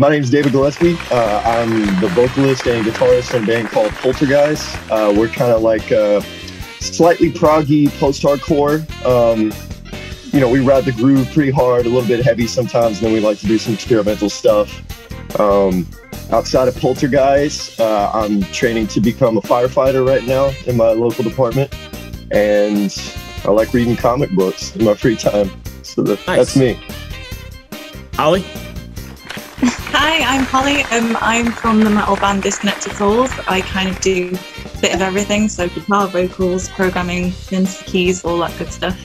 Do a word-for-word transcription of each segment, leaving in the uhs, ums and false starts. My name is David Gillespie. Uh, I'm the vocalist and guitarist in a band called Polterguise. Uh, we're kind of like uh, slightly proggy post-hardcore. Um, you know, we ride the groove pretty hard, a little bit heavy sometimes, and then we like to do some experimental stuff. Um, outside of Poltergeist, uh, I'm training to become a firefighter right now in my local department, and I like reading comic books in my free time. So the, nice. That's me. Holly? Hi, I'm Holly. Um, I'm from the metal band Disconnected Souls. I kind of do a bit of everything, so guitar, vocals, programming, keys, all that good stuff.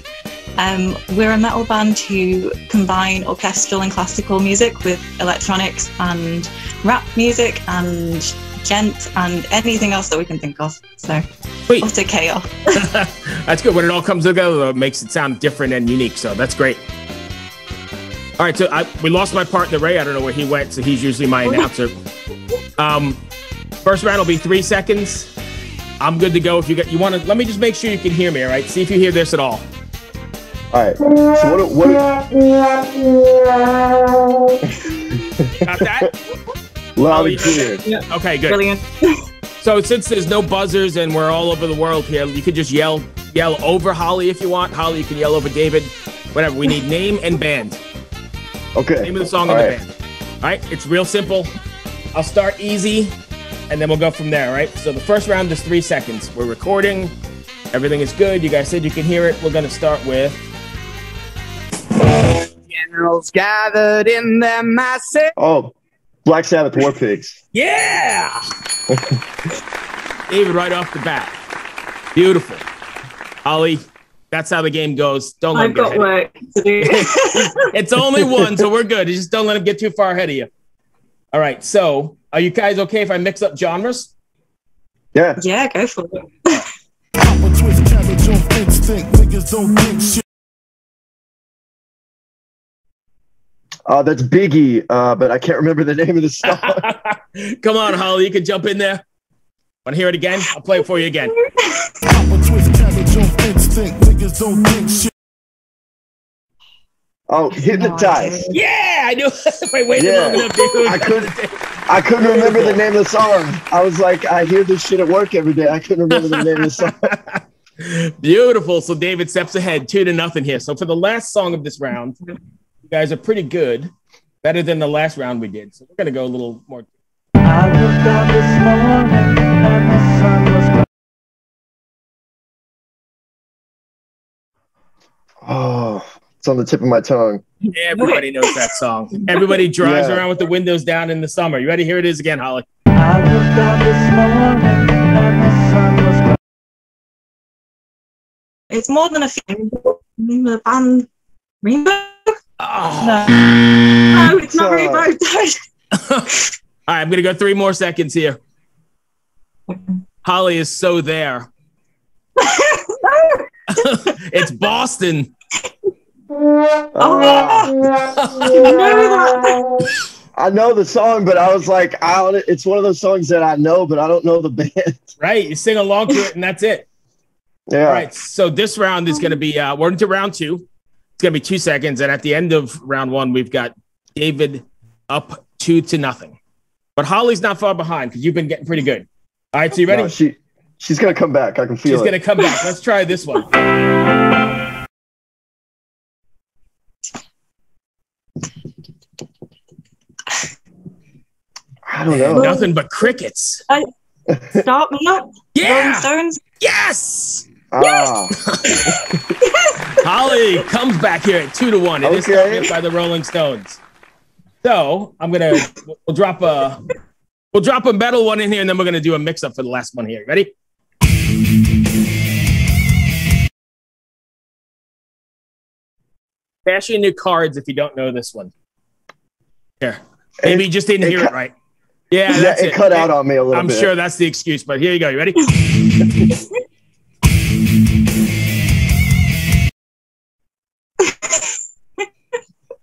Um, we're a metal band who combine orchestral and classical music with electronics and rap music and gent and anything else that we can think of. So, Sweet. What a chaos. That's good. When it all comes together, it makes it sound different and unique. So that's great. All right. So I, we lost my partner, Ray. I don't know where he went. So he's usually my announcer. Um, first round will be three seconds. I'm good to go. If you get, you want to, let me just make sure you can hear me. All right. See if you hear this at all. All right. So what? what Got that? Loud and clear. Yeah. Okay, good. Brilliant. So since there's no buzzers and we're all over the world here, you could just yell, yell over Holly if you want. Holly, you can yell over David. Whatever. We need name and band. Okay. Name of the song all and right. the band. All right. It's real simple. I'll start easy, and then we'll go from there. All right. So the first round is three seconds. We're recording. Everything is good. You guys said you can hear it. We're gonna start with. Generals gathered in their masses. Oh, Black Sabbath, War Pigs. Yeah! David, right off the bat. Beautiful. Holly, that's how the game goes. Don't let I've him got work to do. It's only one, so we're good. You just don't let him get too far ahead of you. All right, so are you guys okay if I mix up genres? Yeah. Yeah, go for it. Uh, that's Biggie, uh, but I can't remember the name of the song. Come on, Holly, you can jump in there. Want to hear it again? I'll play it for you again. Oh, hypnotized. Yeah, I knew. Wait, wait yeah. long enough, dude. I couldn't. I couldn't remember the name of the song. I was like, I hear this shit at work every day. I couldn't remember the name of the song. Beautiful. So David steps ahead, two to nothing here. So for the last song of this round. You guys are pretty good, better than the last round we did. So we're going to go a little more. I looked up this morning and the sun was gone. Oh, it's on the tip of my tongue. Everybody knows that song. Everybody drives yeah. around with the windows down in the summer. You ready? Here it is again, Holly. I looked up this morning and the sun was gone. It's more than a few. The band Rainbow. Oh. No. No, it's not very bad. All right, I'm going to go three more seconds here. Holly is so there. It's Boston. Oh, uh, you know that. I know the song, but I was like, I don't, it's one of those songs that I know, but I don't know the band. Right, you sing along to it, and that's it. Yeah. All right, so this round is going to be, uh, we're into round two. It's going to be two seconds, and at the end of round one, we've got David up two to nothing. But Holly's not far behind because you've been getting pretty good. All right, so you ready? No, she, she's going to come back. I can feel she's it. She's going to come back. Let's try this one. I don't know. Nothing but crickets. I, stop me up. Yeah. Rolling Stones. Yes. Ah. Holly comes back here at two to one. It is okay. By the Rolling Stones. So I'm gonna we'll drop a we'll drop a metal one in here, and then we're gonna do a mix up for the last one here. Ready? Bash in your cards if you don't know this one. Here, maybe it, you just didn't hear it right. Yeah, yeah that's it, it cut out on me a little I'm bit. I'm sure that's the excuse, but here you go. You ready?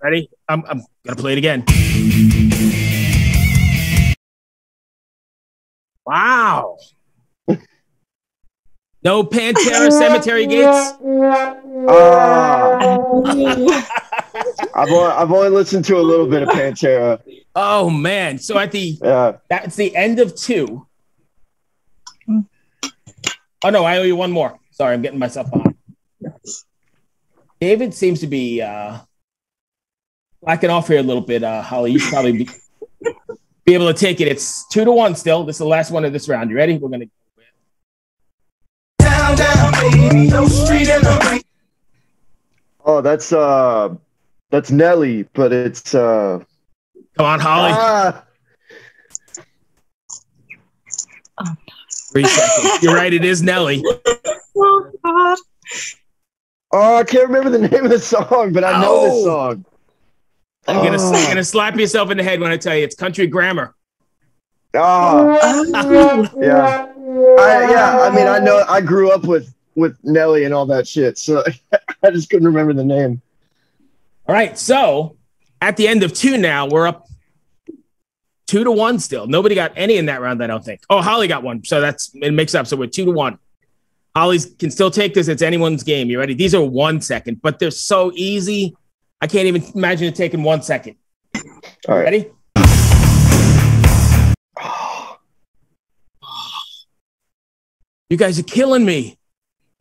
Ready? I'm, I'm going to play it again. Wow. No Pantera Cemetery Gates? Uh, I've, only, I've only listened to a little bit of Pantera. Oh man! So at the yeah. that's the end of two. Oh no! I owe you one more. Sorry, I'm getting myself behind. David seems to be uh, lacking off here a little bit. Uh, Holly, you should probably be, be able to take it. It's two to one still. This is the last one of this round. You ready? We're gonna. Down, down, baby. No street in the rain. Oh, that's uh, that's Nelly, but it's uh. Come on, Holly. Ah. Oh, God. Three seconds. You're right. It is Nelly. Oh, God. Oh, I can't remember the name of the song, but I know oh. this song. You're oh. gonna, gonna slap yourself in the head when I tell you it's Country Grammar. Oh. yeah. I, yeah. I mean, I know. I grew up with with Nelly and all that shit, so I just couldn't remember the name. All right, so. At the end of two now, we're up two to one still. Nobody got any in that round, I don't think. Oh, Holly got one, so that's it makes up. So we're two to one. Holly can still take this. It's anyone's game. You ready? These are one second, but they're so easy. I can't even imagine it taking one second. All right. Ready? Oh. Oh. You guys are killing me.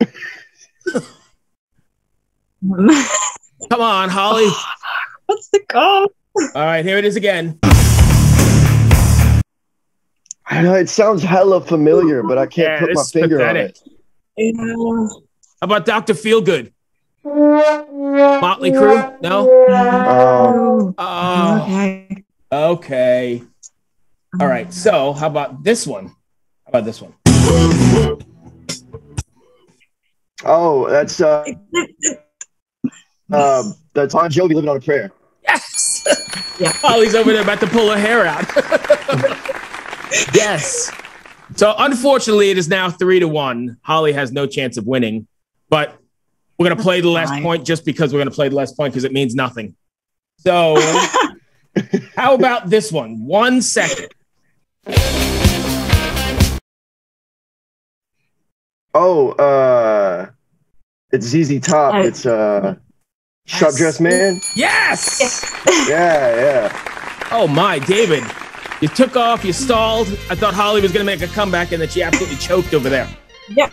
Come on, Holly. Oh. What's the call? All right, here it is again. I know it sounds hella familiar, but I can't yeah, put my finger pathetic. on it. How about Doctor Feelgood? Motley Crue? No? Oh. Oh. Okay. okay. All right, so how about this one? How about this one? Oh, that's... Uh, um, that's Bon Jovi, Living on a Prayer. Yes. Yeah. Holly's over there about to pull her hair out. Yes. So unfortunately, it is now three to one. Holly has no chance of winning, but we're going to play the last point just because we're going to play the last point because it means nothing. So how about this one? One second. Oh, uh, it's Z Z Top. I it's, uh, Yes. Shop Dress Man? Yes! yes. Yeah, yeah. Oh my, David. You took off, you stalled. I thought Holly was going to make a comeback and that she absolutely choked over there. Yeah.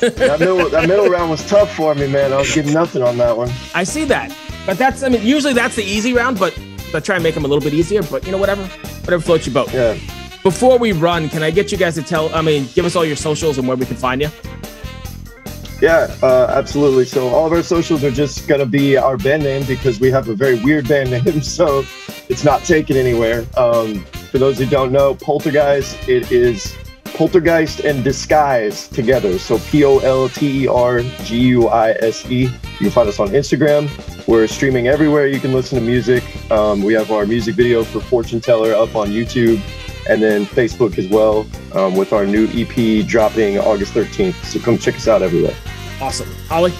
that, middle, that middle round was tough for me, man. I was getting nothing on that one. I see that. But that's, I mean, usually that's the easy round, but I try and make them a little bit easier, but you know, whatever. Whatever floats your boat. Yeah. Before we run, can I get you guys to tell, I mean, give us all your socials and where we can find you? Yeah, uh, absolutely. So all of our socials are just going to be our band name because we have a very weird band name, so it's not taken anywhere. Um, for those who don't know, Poltergeise, it is Poltergeist and Disguise together. So P O L T E R G U I S E. You can find us on Instagram. We're streaming everywhere. You can listen to music. Um, we have our music video for Fortune Teller up on YouTube and then Facebook as well, um, with our new E P dropping August thirteenth. So come check us out everywhere. Awesome. Holly?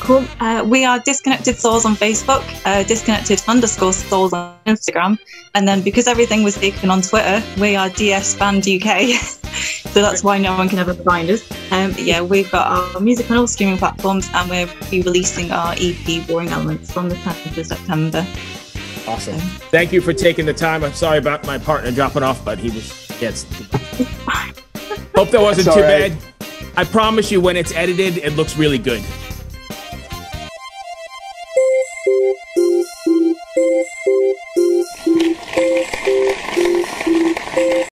Cool. Uh, we are Disconnected Souls on Facebook, uh, Disconnected underscore Souls on Instagram. And then because everything was taken on Twitter, we are D S Band U K. So that's why no one can ever find us. Um, but yeah, we've got our music on all streaming platforms and we'll be releasing our E P, Boring Elements, on the tenth of September. Awesome. Thank you for taking the time. I'm sorry about my partner dropping off, but he was, yes. Hope that wasn't too bad. I promise you when it's edited, it looks really good.